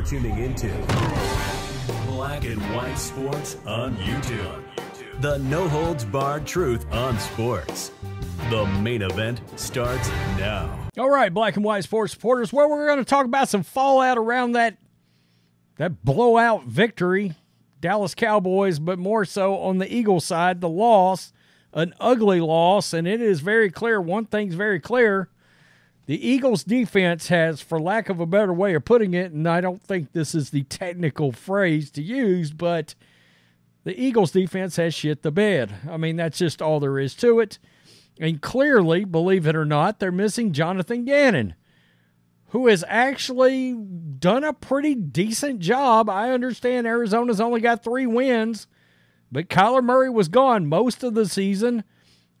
You're tuning into Black and White Sports on YouTube. The no-holds-barred truth on sports. The main event starts now. All right, Black and White Sports supporters, where we're going to talk about some fallout around that blowout victory, Dallas Cowboys, but more so on the Eagles side, the loss, an ugly loss, and it is very clear, one thing's very clear, the Eagles defense has, for lack of a better way of putting it, and I don't think this is the technical phrase to use, but the Eagles defense has shit the bed. I mean, that's just all there is to it. And clearly, believe it or not, they're missing Jonathan Gannon, who has actually done a pretty decent job. I understand Arizona's only got 3 wins, but Kyler Murray was gone most of the season.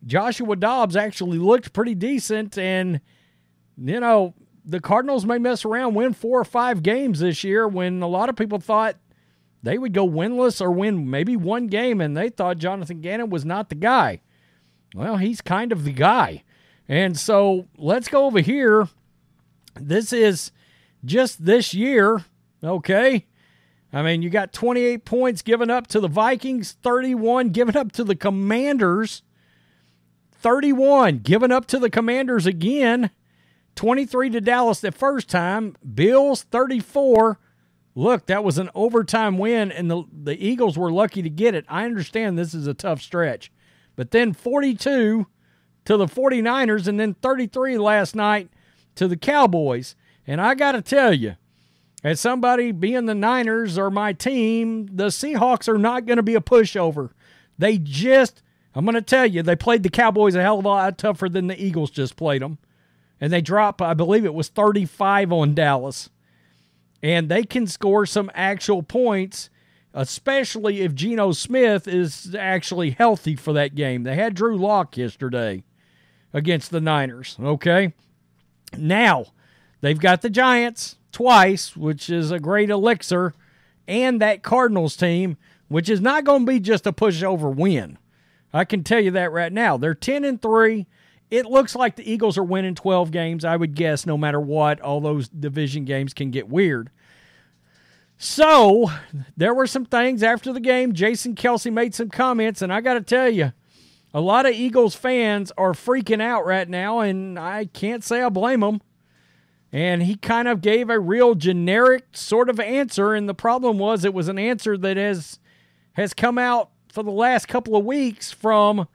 Joshua Dobbs actually looked pretty decent, and, you know, the Cardinals may mess around, win 4 or 5 games this year when a lot of people thought they would go winless or win maybe 1 game, and they thought Jonathan Gannon was not the guy. Well, he's kind of the guy. And so let's go over here. This is just this year, okay? I mean, you got 28 points given up to the Vikings, 31 given up to the Commanders, 31 given up to the Commanders again, 23 to Dallas the first time, Bills 34. Look, that was an overtime win, and the Eagles were lucky to get it. I understand this is a tough stretch. But then 42 to the 49ers, and then 33 last night to the Cowboys. And I got to tell you, as somebody being the Niners or my team, the Seahawks are not going to be a pushover. They just, I'm going to tell you, they played the Cowboys a hell of a lot tougher than the Eagles just played them. And they dropped, I believe it was 35 on Dallas. And they can score some actual points, especially if Geno Smith is actually healthy for that game. They had Drew Lock yesterday against the Niners, okay? Now, they've got the Giants twice, which is a great elixir, and that Cardinals team, which is not going to be just a pushover win. I can tell you that right now. They're 10-3. It looks like the Eagles are winning 12 games, I would guess, no matter what. All those division games can get weird. So, there were some things after the game. Jason Kelce made some comments, and I got to tell you, a lot of Eagles fans are freaking out right now, and I can't say I blame them. And he kind of gave a real generic sort of answer, and the problem was it was an answer that has come out for the last couple of weeks from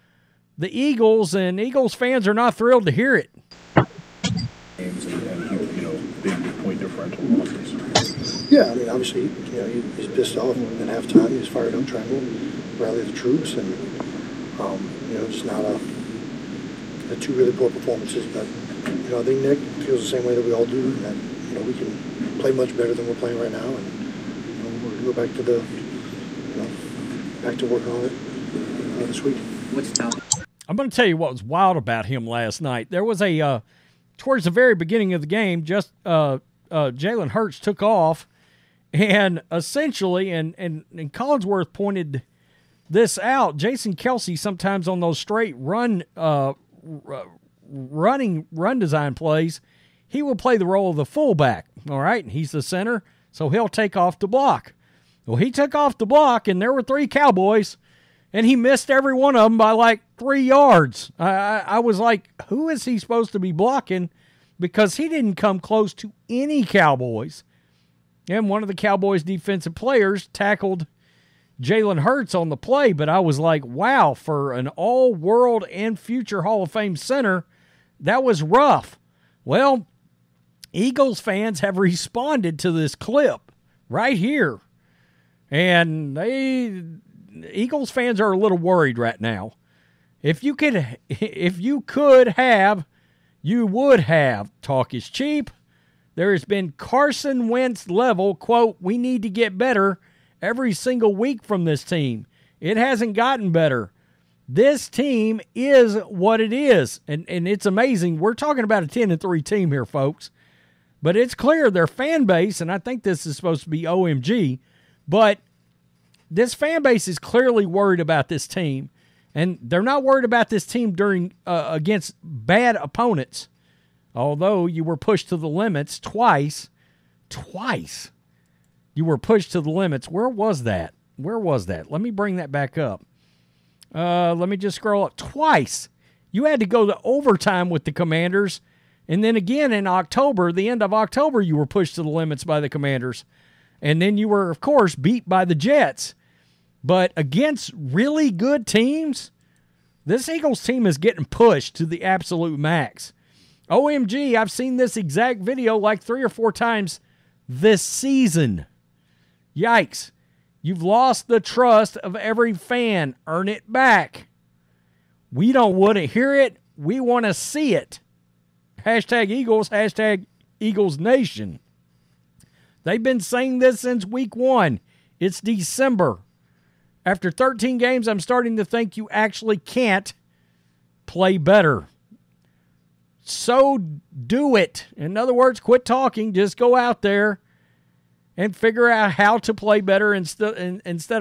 the Eagles, and Eagles fans are not thrilled to hear it. Yeah, I mean, obviously, you know, he's pissed off at halftime. He's fired up trying to rally the troops, and you know, it's not the 2 really poor performances. But you know, I think Nick feels the same way that we all do, and that you know we can play much better than we're playing right now, and you know, we're gonna go back to working on it this week. I'm going to tell you what was wild about him last night. There was a towards the very beginning of the game, just Jalen Hurts took off. And essentially, and Collinsworth pointed this out, Jason Kelce sometimes on those straight run design plays, he will play the role of the fullback, all right? And he's the center, so he'll take off the block. Well, he took off the block, and there were 3 Cowboys, and he missed every one of them by like 3 yards. I was like, who is he supposed to be blocking? Because he didn't come close to any Cowboys. And one of the Cowboys' defensive players tackled Jalen Hurts on the play, but I was like, wow, for an all-world and future Hall of Fame center, that was rough. Well, Eagles fans have responded to this clip right here. And Eagles fans are a little worried right now. You would have. Talk is cheap. There has been Carson Wentz level, quote, we need to get better every single week from this team. It hasn't gotten better. This team is what it is. And it's amazing. We're talking about a 10-3 team here, folks. But it's clear their fan base, and I think this is supposed to be OMG, but this fan base is clearly worried about this team. And they're not worried about this team against bad opponents, although you were pushed to the limits twice. You were pushed to the limits. Where was that? Where was that? Let me bring that back up. Let me just scroll up. Twice. You had to go to overtime with the Commanders. And then again in October, the end of October, you were pushed to the limits by the Commanders. And then you were, of course, beat by the Jets. But against really good teams, this Eagles team is getting pushed to the absolute max. OMG, I've seen this exact video like 3 or 4 times this season. Yikes. You've lost the trust of every fan. Earn it back. We don't want to hear it. We want to see it. #Eagles, #EaglesNation. They've been saying this since week 1. It's December. After 13 games, I'm starting to think you actually can't play better. So do it. In other words, quit talking. Just go out there and figure out how to play better instead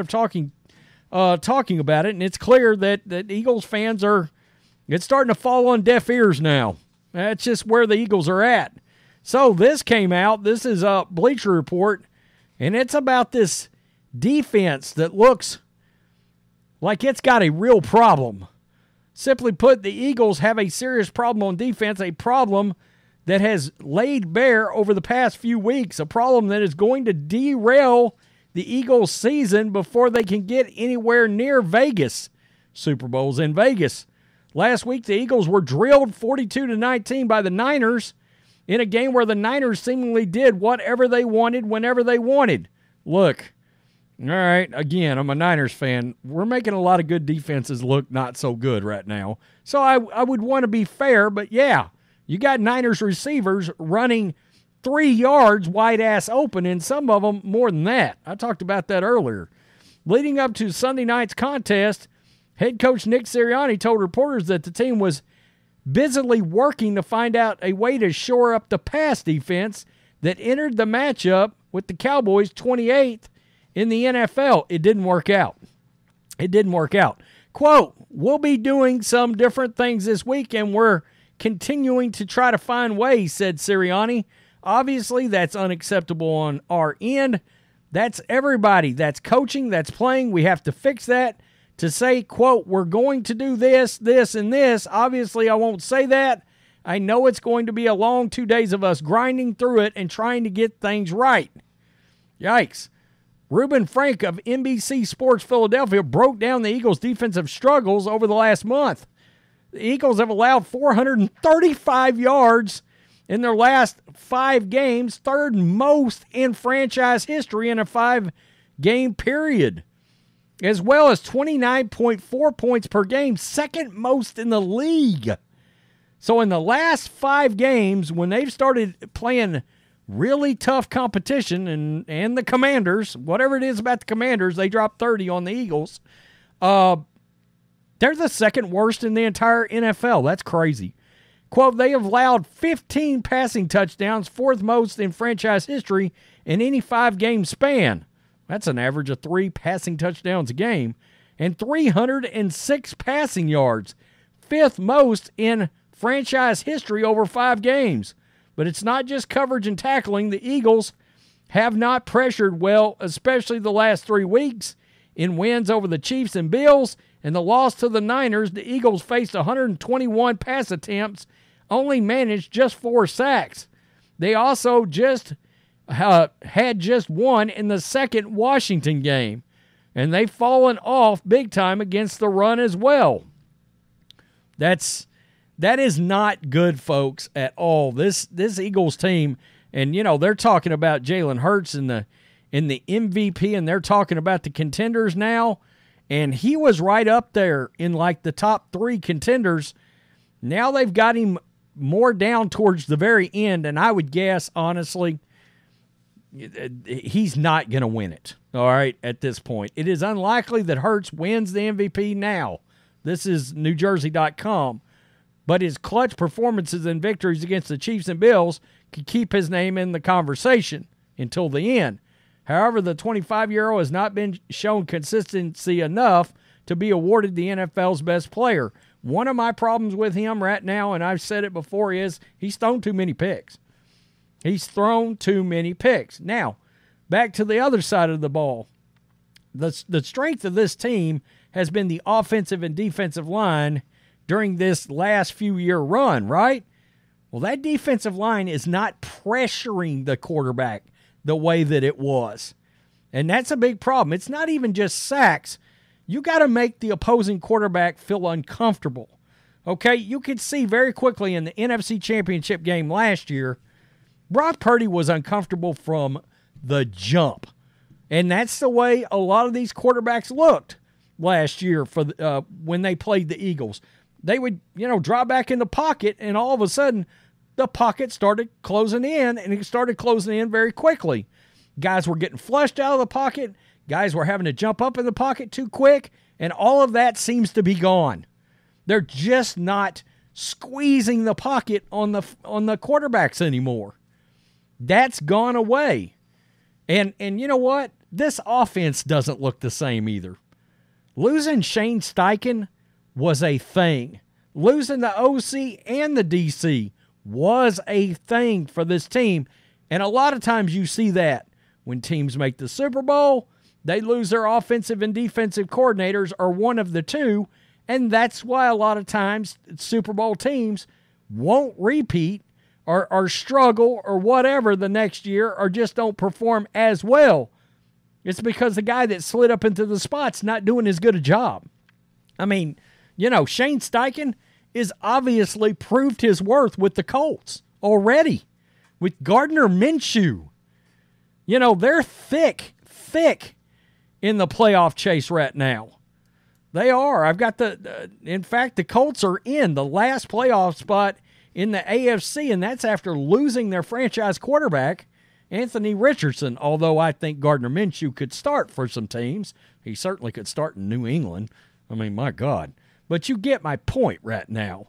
of talking about it. And it's clear that Eagles fans it's starting to fall on deaf ears now. That's just where the Eagles are at. So this came out. This is a Bleacher Report, and it's about this defense that looks like it's got a real problem. Simply put, the Eagles have a serious problem on defense, a problem that has laid bare over the past few weeks, a problem that is going to derail the Eagles' season before they can get anywhere near Vegas. Super Bowl's in Vegas. Last week, the Eagles were drilled 42-19 by the Niners in a game where the Niners seemingly did whatever they wanted, whenever they wanted. Look, all right, again, I'm a Niners fan. We're making a lot of good defenses look not so good right now. So I would want to be fair, but yeah, you got Niners receivers running 3 yards wide-ass open, and some of them more than that. I talked about that earlier. Leading up to Sunday night's contest, head coach Nick Sirianni told reporters that the team was busily working to find out a way to shore up the pass defense that entered the matchup with the Cowboys 28th in the NFL. It didn't work out. It didn't work out. Quote, "We'll be doing some different things this week, and we're continuing to try to find ways," said Sirianni. "Obviously, that's unacceptable on our end. That's everybody. That's coaching. That's playing. We have to fix that. To say, quote, we're going to do this, this, and this, obviously I won't say that. I know it's going to be a long 2 days of us grinding through it and trying to get things right." Yikes. Ruben Frank of NBC Sports Philadelphia broke down the Eagles' defensive struggles over the last month. The Eagles have allowed 435 yards in their last 5 games, third most in franchise history in a 5-game period, as well as 29.4 points per game, second most in the league. So in the last 5 games, when they've started playing really tough competition and the Commanders, whatever it is about the Commanders, they dropped 30 on the Eagles. They're the second worst in the entire NFL. That's crazy. Quote, "They have allowed 15 passing touchdowns, fourth most in franchise history in any 5-game span." That's an average of 3 passing touchdowns a game, and 306 passing yards, 5th most in franchise history over 5 games. But it's not just coverage and tackling. The Eagles have not pressured well, especially the last 3 weeks. In wins over the Chiefs and Bills and the loss to the Niners, the Eagles faced 121 pass attempts, only managed just 4 sacks. They also had just 1 in the second Washington game, and they've fallen off big time against the run as well. That is not good, folks, at all. This Eagles team, and you know they're talking about Jalen Hurts in the MVP, and they're talking about the contenders now, and he was right up there in like the top 3 contenders. Now they've got him more down towards the very end, and I would guess honestly, he's not going to win it, all right, at this point. It is unlikely that Hurts wins the MVP now. This is NewJersey.com. But his clutch performances and victories against the Chiefs and Bills could keep his name in the conversation until the end. However, the 25-year-old has not been shown consistency enough to be awarded the NFL's best player. One of my problems with him right now, and I've said it before, is he's thrown too many picks. Now, Back to the other side of the ball. The strength of this team has been the offensive and defensive line during this last few-year run, right? Well, that defensive line is not pressuring the quarterback the way that it was. And that's a big problem. It's not even just sacks. You got to make the opposing quarterback feel uncomfortable. Okay, you could see very quickly in the NFC Championship game last year, Brock Purdy was uncomfortable from the jump. And that's the way a lot of these quarterbacks looked last year for when they played the Eagles. They would, draw back in the pocket, and all of a sudden, the pocket started closing in, and it started closing in very quickly. Guys were getting flushed out of the pocket. Guys were having to jump up in the pocket too quick, and all of that seems to be gone. They're just not squeezing the pocket on the quarterbacks anymore. That's gone away. And you know what? This offense doesn't look the same either. Losing Shane Steichen was a thing. Losing the OC and the DC was a thing for this team. And a lot of times you see that when teams make the Super Bowl, they lose their offensive and defensive coordinators or one of the two. And that's why a lot of times Super Bowl teams won't repeat or struggle or whatever the next year or just don't perform as well. It's because the guy that slid up into the spot's not doing as good a job. I mean, Shane Steichen is obviously proved his worth with the Colts already. With Gardner Minshew, they're thick in the playoff chase right now. They are. I've got in fact, the Colts are in the last playoff spot in the AFC, and that's after losing their franchise quarterback, Anthony Richardson, although I think Gardner Minshew could start for some teams. He certainly could start in New England. I mean, my God. But you get my point right now.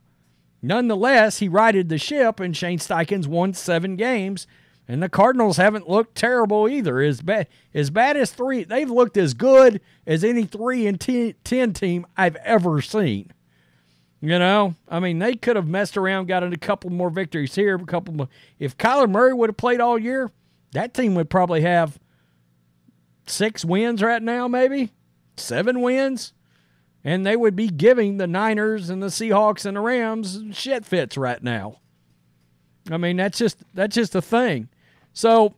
Nonetheless, he righted the ship, and Shane Steichen's won 7 games, and the Cardinals haven't looked terrible either. As bad as three, they've looked as good as any 3-10 team I've ever seen. They could have messed around, gotten a couple more victories here, a couple more. If Kyler Murray would have played all year, that team would probably have 6 wins right now, maybe 7 wins, and they would be giving the Niners and the Seahawks and the Rams shit fits right now. That's just a thing. So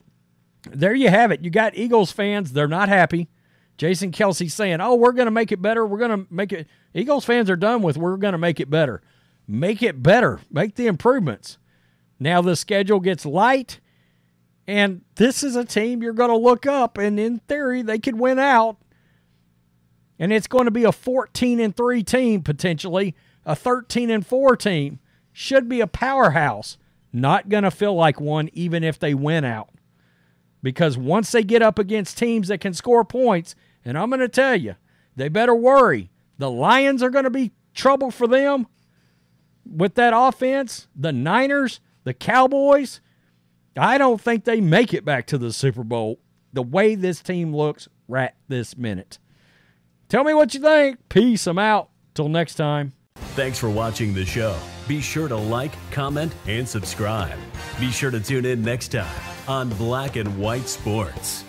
there you have it. You got Eagles fans, they're not happy. Jason Kelce saying, "Oh, we're going to make it better. We're going to make it." Eagles fans are done with, "We're going to make it better." Make it better. Make the improvements. Now the schedule gets light, and this is a team you're going to look up, and in theory, they could win out. And it's going to be a 14-3 team, potentially a 13-4 team. Should be a powerhouse. Not going to feel like one, even if they win out. Because once they get up against teams that can score points, and I'm going to tell you, they better worry. The Lions are going to be trouble for them with that offense. The Niners, the Cowboys, I don't think they make it back to the Super Bowl the way this team looks right this minute. Tell me what you think. Peace. I'm out. Till next time. Thanks for watching the show. Be sure to like, comment, and subscribe. Be sure to tune in next time on Black and White Sports.